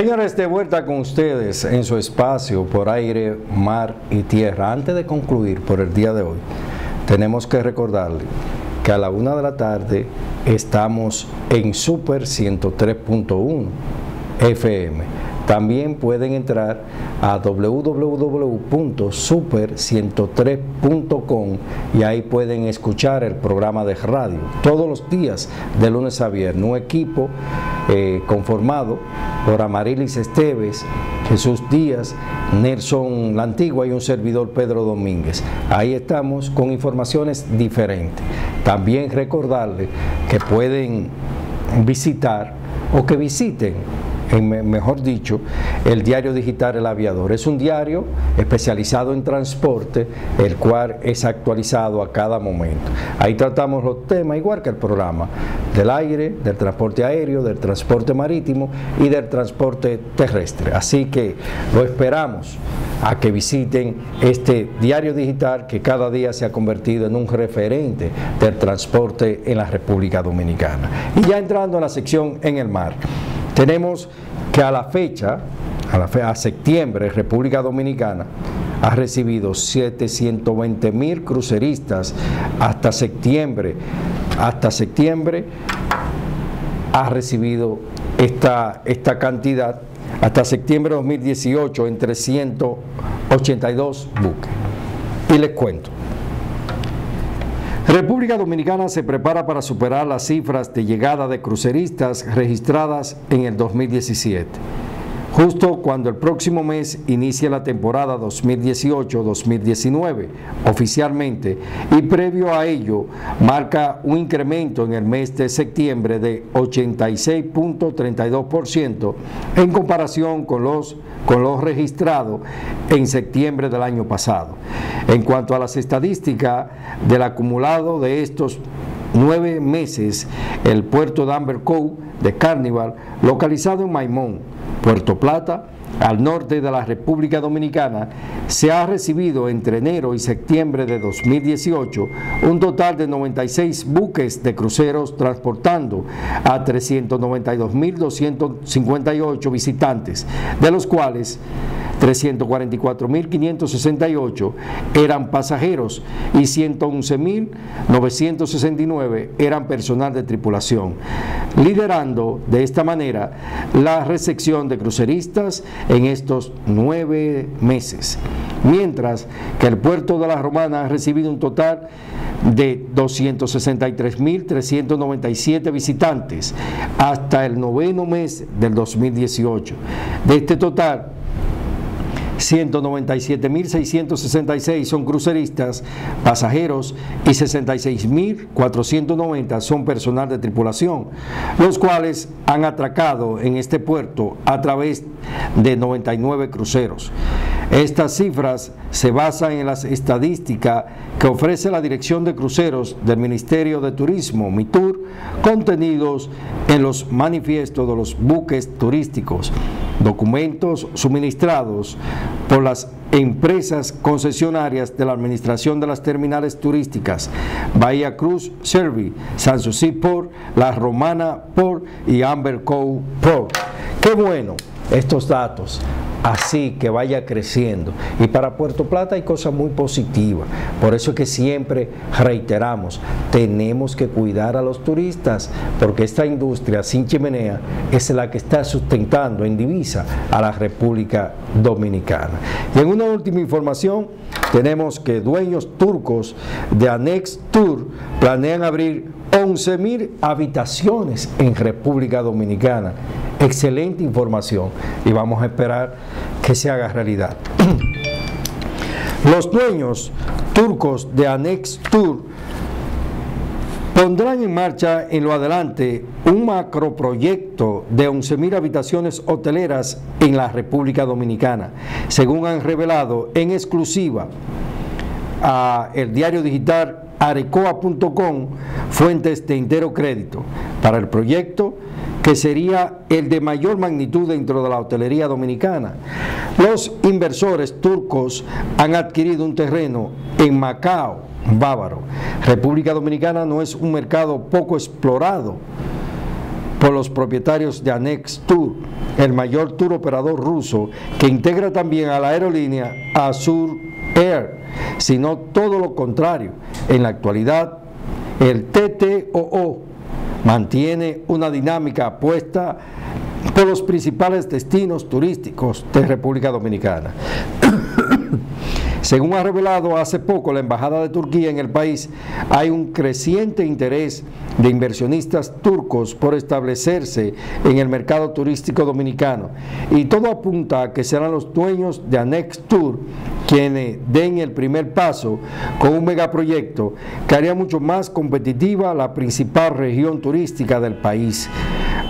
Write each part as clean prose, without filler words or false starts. Señores, de vuelta con ustedes en su espacio por aire, mar y tierra. Antes de concluir por el día de hoy, tenemos que recordarle que a la 1 de la tarde estamos en Super 103.1 FM. También pueden entrar a www.super103.com y ahí pueden escuchar el programa de radio todos los días de lunes a viernes. Un equipo conformado por Amarilis Esteves, Jesús Díaz, Nelson la Antigua y un servidor, Pedro Domínguez. Ahí estamos con informaciones diferentes. También recordarles que pueden visitar o que visiten, mejor dicho, el diario digital El Aviador. Es un diario especializado en transporte, el cual es actualizado a cada momento. Ahí tratamos los temas igual que el programa, del aire, del transporte aéreo, del transporte marítimo y del transporte terrestre. Así que lo esperamos a que visiten este diario digital que cada día se ha convertido en un referente del transporte en la República Dominicana. Y ya entrando a la sección En el Mar, tenemos que a la fecha, a septiembre, República Dominicana ha recibido 720.000 cruceristas. Hasta septiembre ha recibido esta cantidad, hasta septiembre de 2018, en 382 buques. Y les cuento. República Dominicana se prepara para superar las cifras de llegada de cruceristas registradas en el 2017, justo cuando el próximo mes inicie la temporada 2018-2019 oficialmente, y previo a ello marca un incremento en el mes de septiembre de 86.32% en comparación con los registrados en septiembre del año pasado. En cuanto a las estadísticas del acumulado de estos 9 meses, el puerto de Amber Cove de Carnival, localizado en Maimón, Puerto Plata, al norte de la República Dominicana, se ha recibido entre enero y septiembre de 2018 un total de 96 buques de cruceros, transportando a 392.258 visitantes, de los cuales 344.568 eran pasajeros y 111.969 eran personal de tripulación, liderando de esta manera la recepción de cruceristas en estos 9 meses. Mientras que el puerto de La Romana ha recibido un total de 263.397 visitantes hasta el 9º mes del 2018. De este total, 197.666 son cruceristas, pasajeros, y 66.490 son personal de tripulación, los cuales han atracado en este puerto a través de 99 cruceros. Estas cifras se basan en las estadísticas que ofrece la Dirección de Cruceros del Ministerio de Turismo, MITUR, contenidos en los manifiestos de los buques turísticos, documentos suministrados por las empresas concesionarias de la Administración de las Terminales Turísticas, Bahía Cruz, Servi, Sansouci Port, La Romana Port y Amberco Port. ¡Qué bueno estos datos! Así que vaya creciendo. Y para Puerto Plata hay cosas muy positivas. Por eso es que siempre reiteramos, tenemos que cuidar a los turistas, porque esta industria sin chimenea es la que está sustentando en divisa a la República Dominicana. Y en una última información, tenemos que dueños turcos de Anex Tour planean abrir 11.000 habitaciones en República Dominicana. Excelente información, y vamos a esperar que se haga realidad. Los dueños turcos de Anex Tour pondrán en marcha en lo adelante un macroproyecto de 11.000 habitaciones hoteleras en la República Dominicana, según han revelado en exclusiva a el diario digital Arecoa.com, fuentes de entero crédito. Para el proyecto, que sería el de mayor magnitud dentro de la hotelería dominicana, los inversores turcos han adquirido un terreno en Macao, Bávaro. República Dominicana no es un mercado poco explorado por los propietarios de Anex Tour, el mayor tour operador ruso, que integra también a la aerolínea Azur Air, sino todo lo contrario. En la actualidad, el TTOO mantiene una dinámica apuesta por los principales destinos turísticos de República Dominicana. Según ha revelado hace poco la Embajada de Turquía en el país, hay un creciente interés de inversionistas turcos por establecerse en el mercado turístico dominicano, y todo apunta a que serán los dueños de Anex Tour quienes den el primer paso con un megaproyecto que haría mucho más competitiva la principal región turística del país.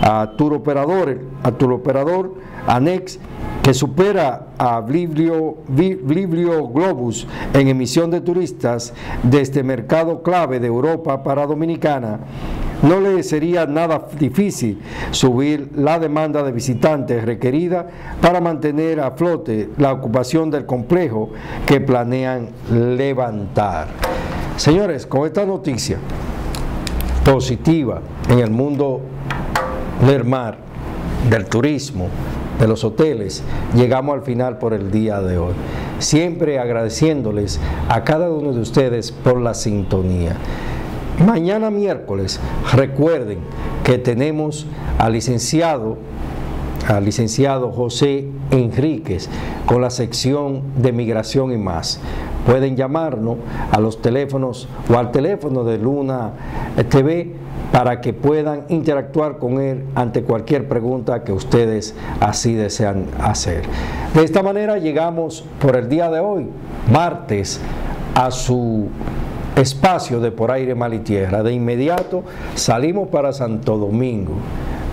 A Turoperador Anex, que supera a Vibrio Globus en emisión de turistas de este mercado clave de Europa para Dominicana, no le sería nada difícil subir la demanda de visitantes requerida para mantener a flote la ocupación del complejo que planean levantar. Señores, con esta noticia positiva en el mundo del mar, del turismo, de los hoteles, llegamos al final por el día de hoy. Siempre agradeciéndoles a cada uno de ustedes por la sintonía. Mañana miércoles, recuerden que tenemos al licenciado José Enríquez con la sección de migración y más. Pueden llamarnos a los teléfonos o al teléfono de Luna TV para que puedan interactuar con él ante cualquier pregunta que ustedes así desean hacer. De esta manera llegamos por el día de hoy, martes, a su espacio de Por Aire, Mal y Tierra. De inmediato salimos para Santo Domingo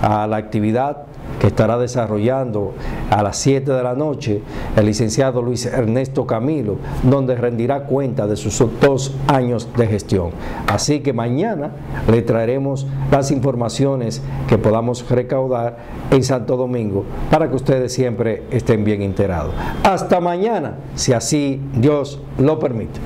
a la actividad que estará desarrollando a las 7 de la noche el licenciado Luis Ernesto Camilo, donde rendirá cuenta de sus 2 años de gestión. Así que mañana le traeremos las informaciones que podamos recaudar en Santo Domingo para que ustedes siempre estén bien enterados. Hasta mañana, si así Dios lo permite.